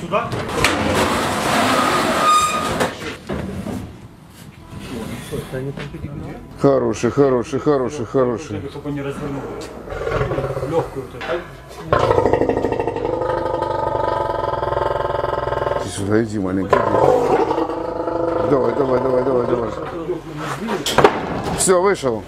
Сюда? Хороший, хороший, хороший, хороший. Чтобы не развернули. Легкую вот. Ты сюда иди, маленький. Давай, давай, давай, давай, давай. Все, вышел.